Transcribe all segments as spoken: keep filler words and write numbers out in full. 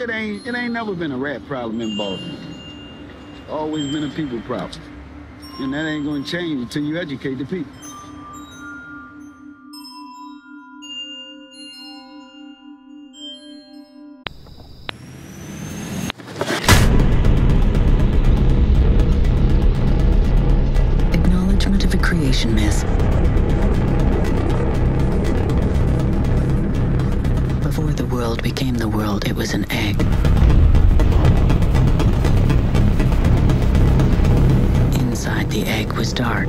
It ain't, it ain't never been a rat problem in Baltimore. It's always been a people problem. And that ain't gonna change until you educate the people. Acknowledgement of a creation miss. Before the world became the world, it was an egg. Inside the egg was dark.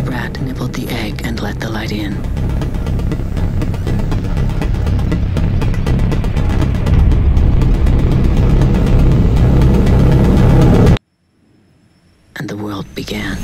The rat nibbled the egg and let the light in. And the world began.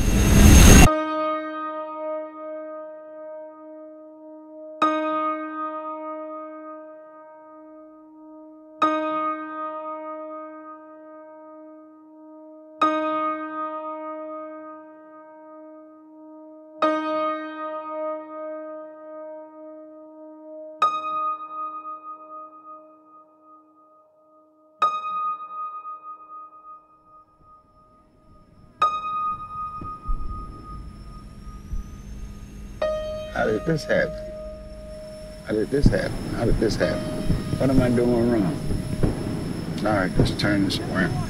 How did this happen? How did this happen? How did this happen? What am I doing wrong? All right, let's turn this around.